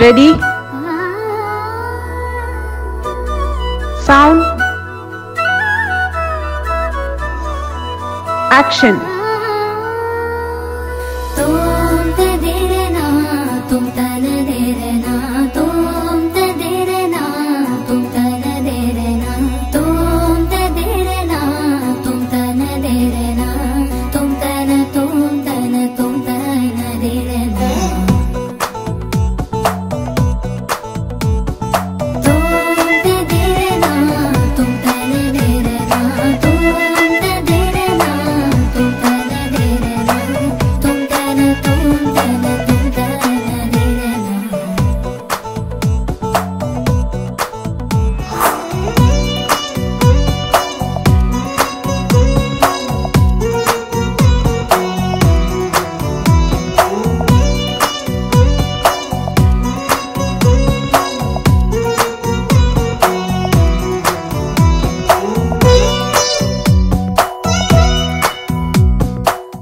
Ready? Sound. Action.